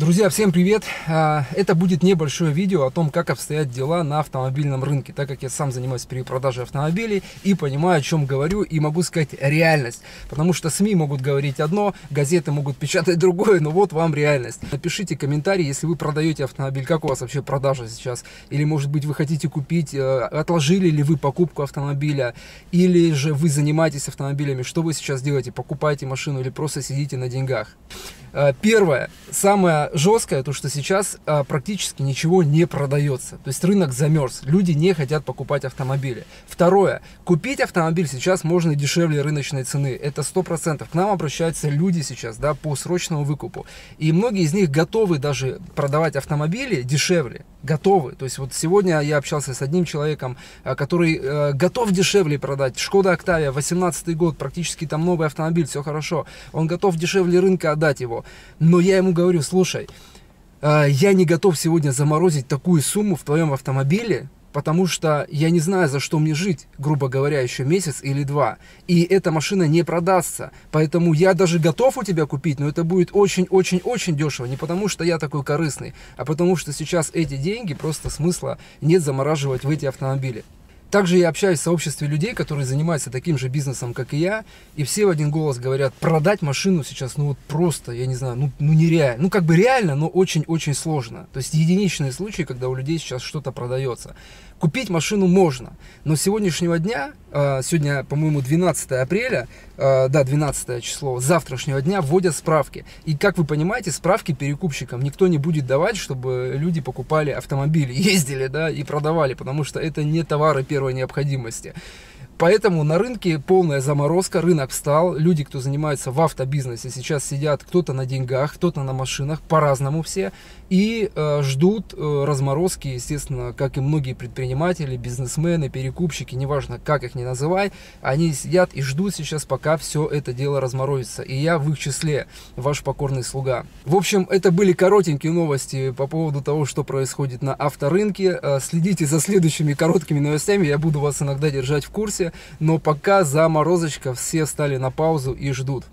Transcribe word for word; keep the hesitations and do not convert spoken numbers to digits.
Друзья, всем привет! Это будет небольшое видео о том, как обстоят дела на автомобильном рынке, так как я сам занимаюсь перепродажей автомобилей и понимаю, о чем говорю, и могу сказать реальность. Потому что СМИ могут говорить одно, газеты могут печатать другое, но вот вам реальность. Напишите комментарий, если вы продаете автомобиль, как у вас вообще продажа сейчас, или, может быть, вы хотите купить, отложили ли вы покупку автомобиля, или же вы занимаетесь автомобилями, что вы сейчас делаете, покупаете машину или просто сидите на деньгах. Первое, самое жесткое, то что сейчас а, практически ничего не продается, то есть рынок замерз, люди не хотят покупать автомобили. Второе, купить автомобиль сейчас можно дешевле рыночной цены, это сто процентов. К нам обращаются люди сейчас, да, по срочному выкупу, и многие из них готовы даже продавать автомобили дешевле, готовы. То есть вот сегодня я общался с одним человеком, который э, готов дешевле продать. Шкода Октавия, восемнадцатый год, практически там новый автомобиль, все хорошо, он готов дешевле рынка отдать его. Но я ему говорю: слушай, э, я не готов сегодня заморозить такую сумму в твоем автомобиле, потому что я не знаю, за что мне жить, грубо говоря, еще месяц или два. И эта машина не продастся. Поэтому я даже готов у тебя купить, но это будет очень-очень-очень дешево. Не потому что я такой корыстный, а потому что сейчас эти деньги просто смысла нет замораживать в эти автомобили. Также я общаюсь в сообществе людей, которые занимаются таким же бизнесом, как и я, и все в один голос говорят: продать машину сейчас, ну вот просто, я не знаю, ну, ну нереально. Ну как бы реально, но очень-очень сложно. То есть единичные случаи, когда у людей сейчас что-то продается. Купить машину можно, но с сегодняшнего дня, сегодня, по-моему, двенадцатое апреля, да, двенадцатое число, завтрашнего дня вводят справки. И, как вы понимаете, справки перекупщикам никто не будет давать, чтобы люди покупали автомобили, ездили, да, и продавали, потому что это не товары первой необходимости. Поэтому на рынке полная заморозка, рынок встал, люди, кто занимается в автобизнесе, сейчас сидят, кто-то на деньгах, кто-то на машинах, по-разному все, и э, ждут э, разморозки, естественно, как и многие предприниматели, бизнесмены, перекупщики, неважно, как их ни называй, они сидят и ждут сейчас, пока все это дело разморозится, и я в их числе, ваш покорный слуга. В общем, это были коротенькие новости по поводу того, что происходит на авторынке. Следите за следующими короткими новостями, я буду вас иногда держать в курсе. Но пока заморозочка, все встали на паузу и ждут.